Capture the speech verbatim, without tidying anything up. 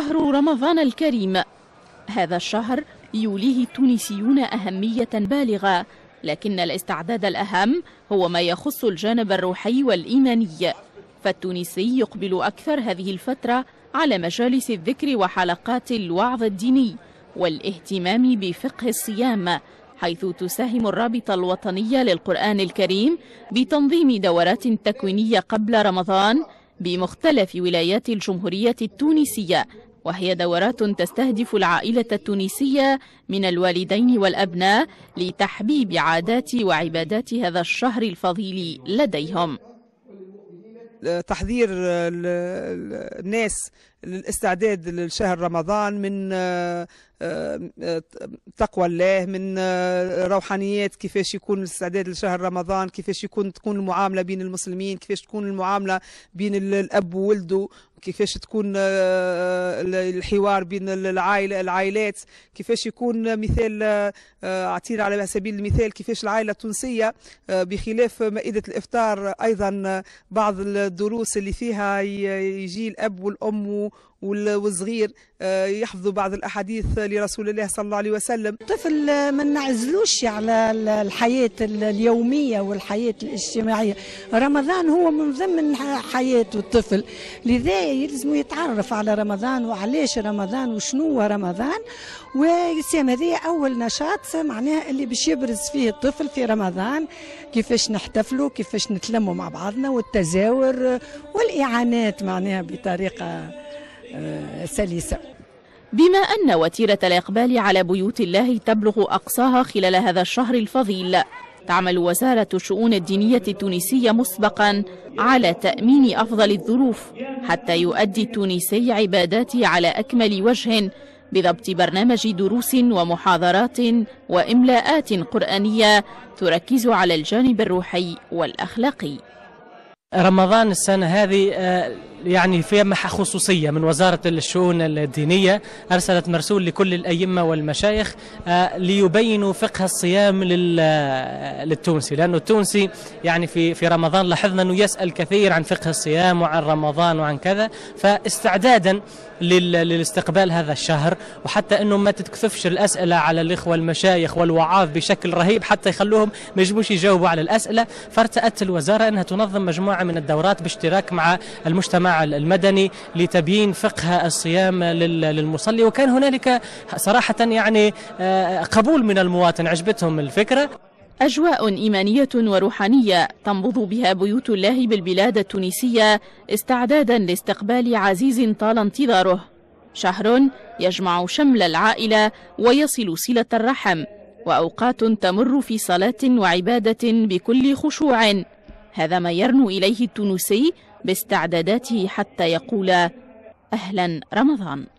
شهر رمضان الكريم، هذا الشهر يوليه التونسيون أهمية بالغة، لكن الاستعداد الأهم هو ما يخص الجانب الروحي والإيماني، فالتونسي يقبل أكثر هذه الفترة على مجالس الذكر وحلقات الوعظ الديني والاهتمام بفقه الصيام، حيث تساهم الرابطة الوطنية للقرآن الكريم بتنظيم دورات تكوينية قبل رمضان بمختلف ولايات الجمهورية التونسية، وهي دورات تستهدف العائلة التونسية من الوالدين والأبناء لتحبيب عادات وعبادات هذا الشهر الفضيل لديهم. تحذير الناس للاستعداد لشهر رمضان من تقوى الله، من روحانيات، كيفاش يكون الاستعداد لشهر رمضان، كيفاش يكون تكون المعاملة بين المسلمين، كيفاش تكون المعاملة بين الأب وولده، كيفاش تكون الحوار بين العائلة العائلات، كيفاش يكون مثال عطينا على سبيل المثال كيفاش العائلة التونسية بخلاف مائدة الإفطار أيضا بعض الدروس اللي فيها يجي الأب والأم والصغير يحفظوا بعض الأحاديث لرسول الله صلى الله عليه وسلم. الطفل ما نعزلوش على الحياة اليومية والحياة الاجتماعية، رمضان هو من ضمن حياة الطفل، لذا يلزم يتعرف على رمضان وعلاش رمضان وشنو رمضان، ويسام هذه أول نشاط معناها اللي باش يبرز فيه الطفل في رمضان، كيفاش نحتفلوا، كيفاش نتلموا مع بعضنا، والتزاور والإعانات معناها بطريقة سلسة. بما أن وتيرة الإقبال على بيوت الله تبلغ أقصاها خلال هذا الشهر الفضيل، تعمل وزارة الشؤون الدينية التونسية مسبقا على تأمين أفضل الظروف حتى يؤدي التونسي عباداته على أكمل وجه، بضبط برنامج دروس ومحاضرات وإملاءات قرآنية تركز على الجانب الروحي والأخلاقي. رمضان السنة هذه يعني فيها منحة خصوصية من وزارة الشؤون الدينية، أرسلت مرسول لكل الأئمة والمشايخ ليبينوا فقه الصيام للتونسي، لأنه التونسي يعني في في رمضان لاحظنا أنه يسأل كثير عن فقه الصيام وعن رمضان وعن كذا، فاستعدادا للاستقبال هذا الشهر، وحتى أنه ما تتكثفش الأسئلة على الإخوة المشايخ والوعاظ بشكل رهيب حتى يخلوهم ما يجبوش يجاوبوا على الأسئلة، فارتأت الوزارة أنها تنظم مجموعة من الدورات باشتراك مع المجتمع المدني لتبيين فقه الصيام للمصلي، وكان هنالك صراحة يعني قبول من المواطن، عجبتهم الفكرة. أجواء إيمانية وروحانية تنبض بها بيوت الله بالبلاد التونسية استعدادا لاستقبال عزيز طال انتظاره، شهر يجمع شمل العائلة ويصل صلة الرحم، وأوقات تمر في صلاة وعبادة بكل خشوع، هذا ما يرنو إليه التونسي باستعداداته حتى يقول أهلا رمضان.